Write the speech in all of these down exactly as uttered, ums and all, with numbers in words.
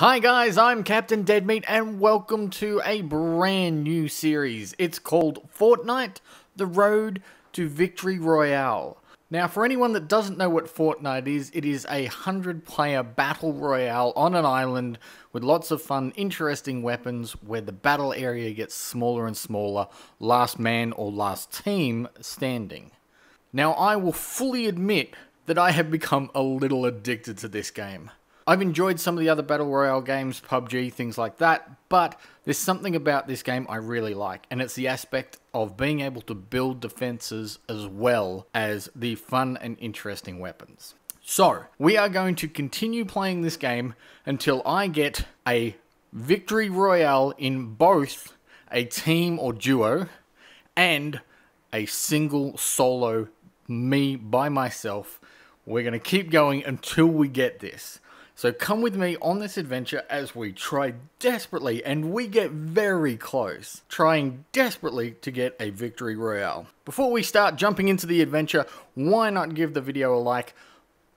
Hi guys, I'm Captain Deadmeat and welcome to a brand new series. It's called Fortnite: The Road to Victory Royale. Now for anyone that doesn't know what Fortnite is, it is a hundred player battle royale on an island with lots of fun, interesting weapons where the battle area gets smaller and smaller, last man or last team standing. Now I will fully admit that I have become a little addicted to this game. I've enjoyed some of the other Battle Royale games, P U B G, things like that, but there's something about this game I really like, and it's the aspect of being able to build defenses as well as the fun and interesting weapons. So, we are going to continue playing this game until I get a Victory Royale in both a team or duo and a single solo, me by myself. We're going to keep going until we get this. So come with me on this adventure as we try desperately, and we get very close, trying desperately to get a Victory Royale. Before we start jumping into the adventure, why not give the video a like?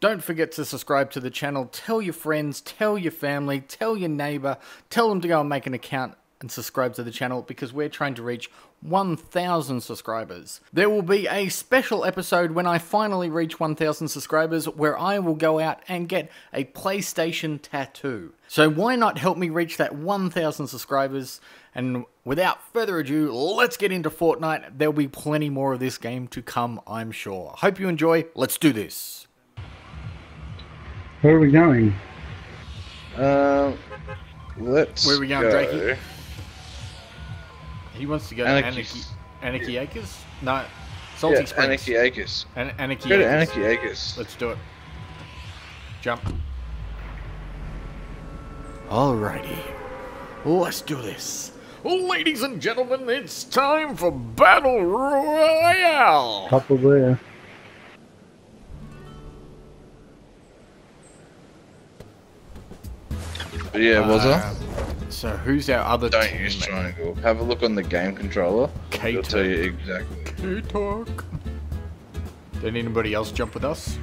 Don't forget to subscribe to the channel, tell your friends, tell your family, tell your neighbor, tell them to go and make an account and subscribe to the channel because we're trying to reach one thousand subscribers. There will be a special episode when I finally reach one thousand subscribers where I will go out and get a PlayStation tattoo. So why not help me reach that one thousand subscribers? And without further ado, let's get into Fortnite. There'll be plenty more of this game to come, I'm sure. Hope you enjoy. Let's do this. Where are we going? Uh, let's Where are we going, go. Drakey? He wants to go Anarchy, to Anarchy, Anarchy Acres? No, Salty yeah, Springs. Anarchy Acres. An Anarchy go to Acres. Anarchy Acres. Let's do it. Jump. Alrighty. Let's do this. Ladies and gentlemen, it's time for Battle Royale! Top of there. Yeah, was uh, I? So who's our other Don't team? Use triangle. Have a look on the game controller. K-Tok. It'll tell you exactly. K-Tok. Did anybody else jump with us?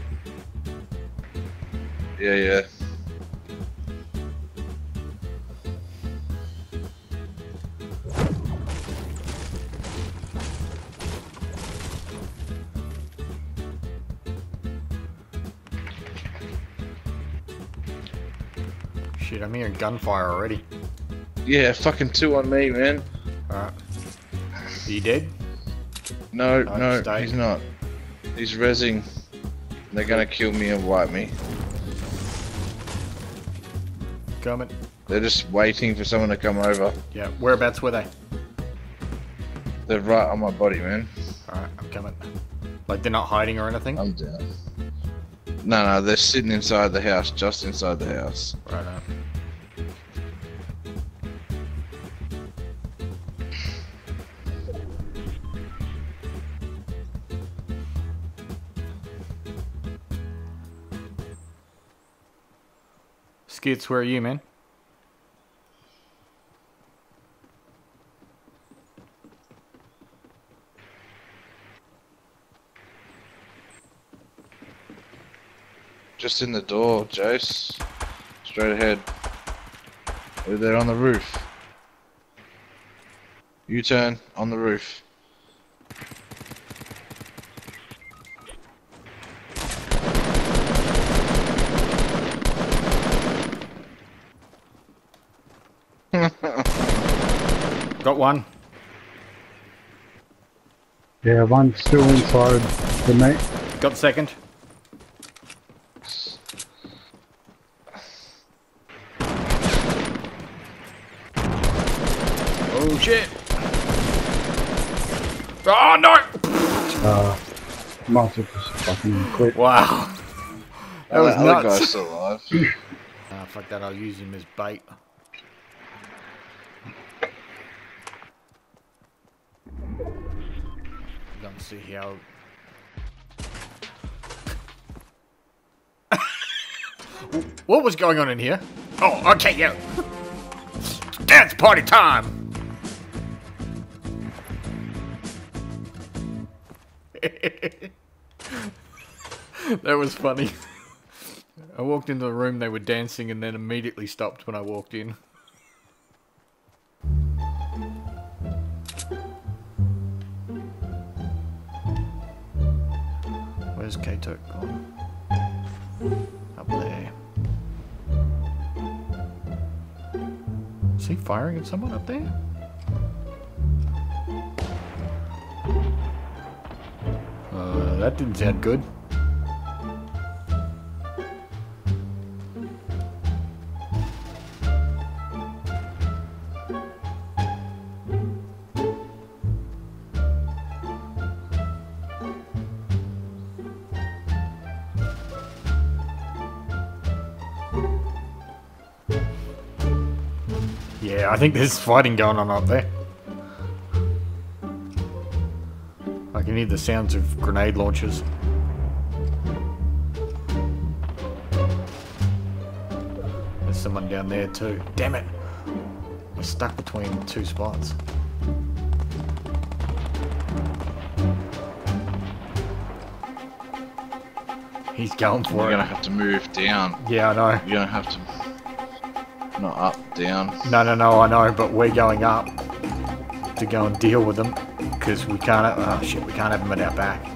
Yeah, yeah. Shit, I'm hearing gunfire already. Yeah, fucking two on me, man. Alright. Are you dead? No, no, no stay. He's not. He's rezzing. They're gonna kill me and wipe me. Coming. They're just waiting for someone to come over. Yeah, whereabouts were they? They're right on my body, man. Alright, I'm coming. Like, they're not hiding or anything? I'm down. No, no, they're sitting inside the house, just inside the house. Right on. Skits, where are you, man? Just in the door, Jace. Straight ahead. They're on the roof. U-turn on the roof. Got one. Yeah, one's still inside the mate. Got second. Oh shit! Oh no! Uh, multiples fucking quit. Wow. That oh, was that nuts. Guy's still alive. Ah, oh, fuck that. I'll use him as bait. Don't see how. What was going on in here? Oh, okay, yeah. Dance party time. That was funny. I walked into the room, they were dancing, and then immediately stopped when I walked in. Where's K-Tok gone? Up there. Is he firing at someone up there? Uh, that didn't sound good. I think there's fighting going on up there. I can hear the sounds of grenade launchers. There's someone down there too. Damn it! We're stuck between two spots. He's going for it. You're gonna have to move down. Yeah, I know. You're gonna have to... Not up, down. No, no, no, I know, but we're going up to go and deal with them because we can't have, oh shit, we can't have them at our back.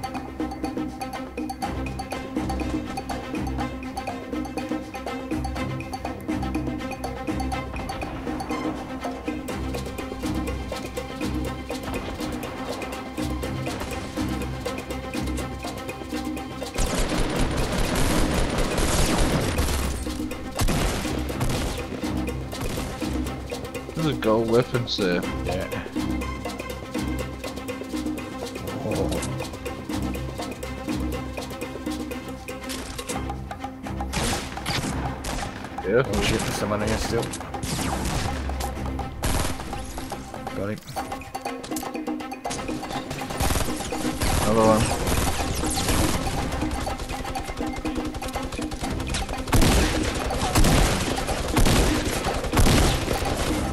Gold weapons there. Yeah. Oh. Yeah. Oh shit, there's someone in here still. Got him. Another one.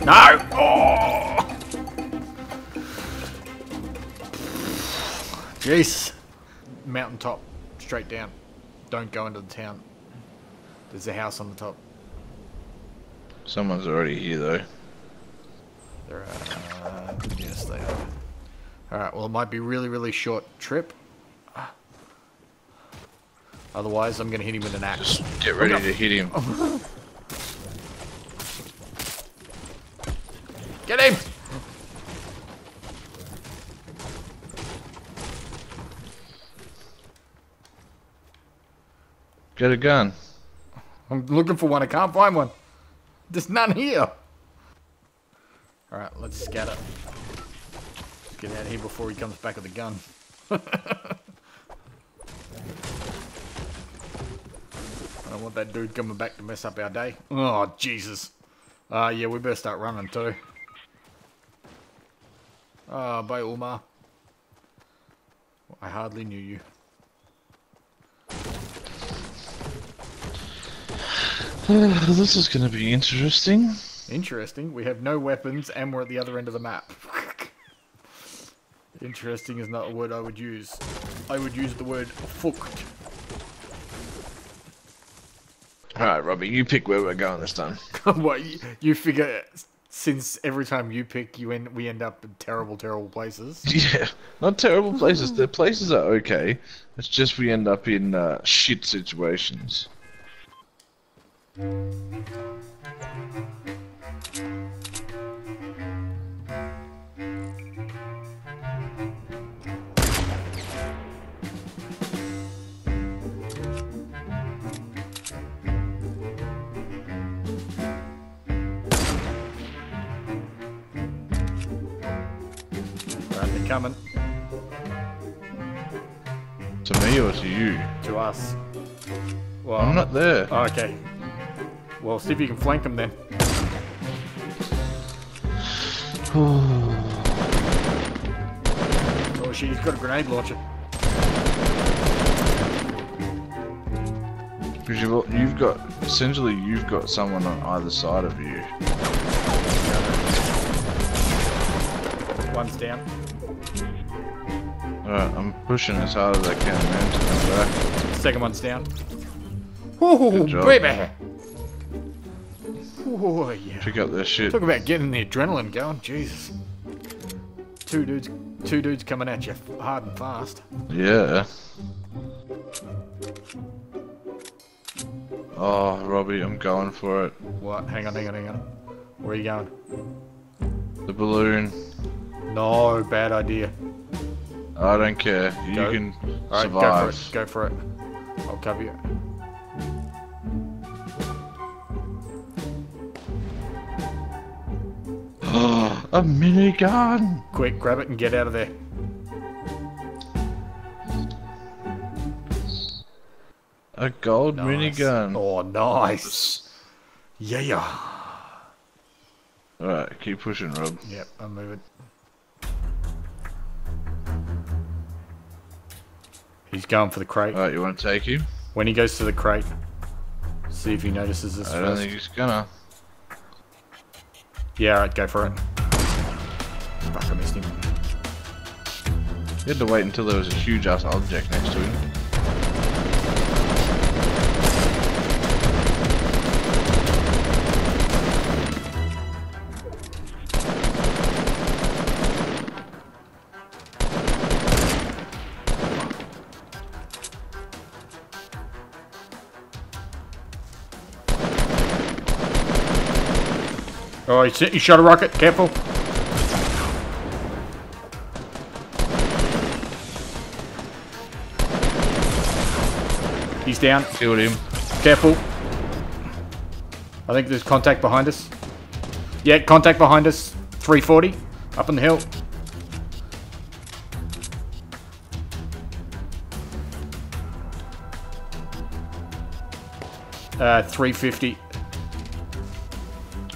No! Jeez! Mountaintop, straight down. Don't go into the town. There's a house on the top. Someone's already here though. There are, uh, yes they are. Alright, well it might be a really really short trip. Otherwise I'm gonna hit him with an axe. Just get ready to hit him. Get him! Get a gun. I'm looking for one. I can't find one. There's none here. Alright, let's scatter. Let's get out of here before he comes back with a gun. I don't want that dude coming back to mess up our day. Oh, Jesus. Uh, yeah, we better start running too. Ah, oh, bye, Ulmar. I hardly knew you. This is going to be interesting. Interesting? We have no weapons and we're at the other end of the map. Interesting is not a word I would use. I would use the word fucked. Alright, Robbie, you pick where we're going this time. What, you, you figure since every time you pick, you end, we end up in terrible, terrible places? Yeah, not terrible places. The places are okay. It's just we end up in uh, shit situations. Right, they're coming. To me or to you? To us. Well, I'm not there. Oh, okay. Well, see if you can flank them then. Oh shit, he's got a grenade launcher. Because you've, you've got, essentially you've got someone on either side of you. One's down. Alright, I'm pushing as hard as I can, man, to come back. Second one's down. Oh, baby! Oh, yeah. Pick up that shit. Talk about getting the adrenaline going, Jesus. Two dudes, two dudes coming at you hard and fast. Yeah. Oh, Robbie, I'm going for it. What? Hang on, hang on, hang on. Where are you going? The balloon. No, bad idea. I don't care. You go. can right, survive. Go for it. Go for it. I'll cover you. A minigun! Quick, grab it and get out of there. A gold nice. minigun. Oh, nice. Yeah, yeah. Alright, keep pushing, Rob. Yep, I'm moving. He's going for the crate. Alright, you want to take him? When he goes to the crate, see if he notices this I first. don't think he's gonna. Yeah, alright, go for it. Fuck, I missed him. You had to wait until there was a huge ass object next to him. Oh, he shot a rocket, careful. He's down. Killed him. Careful. I think there's contact behind us. Yeah, contact behind us. three forty, up on the hill. Uh, three fifty.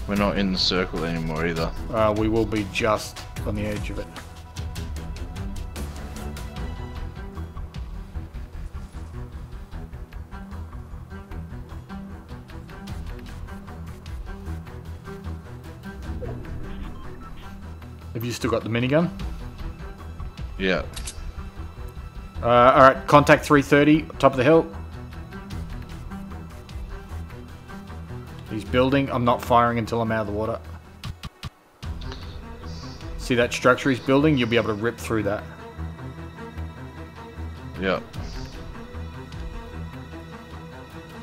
We're not in the circle anymore either. Uh, we will be just on the edge of it. Have you still got the minigun? Yeah. Uh, alright, contact three thirty, top of the hill. He's building. I'm not firing until I'm out of the water. See that structure he's building? You'll be able to rip through that. Yep.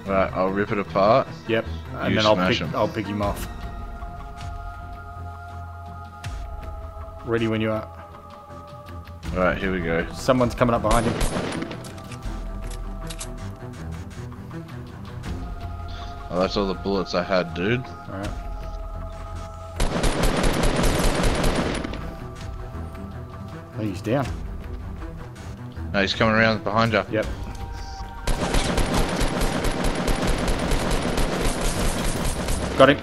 Right, I'll rip it apart. Yep, and then I'll pick, I'll pick him off. Ready when you are. Alright, here we go. Someone's coming up behind him. Oh, that's all the bullets I had, dude. Alright. Oh, he's down. No, he's coming around behind you. Yep. Got him.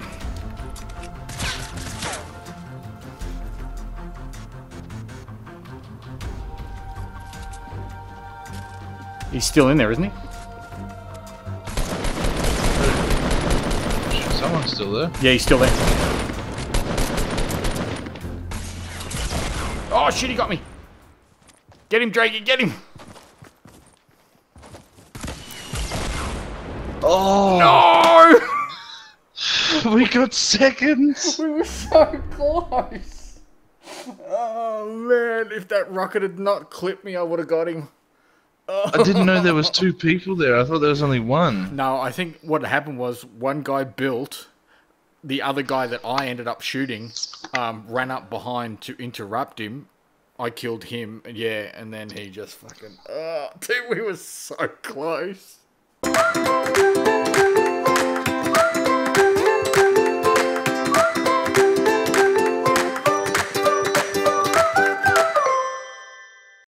He's still in there, isn't he? Someone's still there. Yeah, he's still there. Oh shit, he got me. Get him, Drake, get him. Oh no! We got seconds. We were so close. Oh man, if that rocket had not clipped me, I would have got him. I didn't know there was two people there. I thought there was only one. No, I think what happened was one guy built, the other guy that I ended up shooting um, ran up behind to interrupt him. I killed him, yeah, and then he just fucking... Uh, dude, we were so close.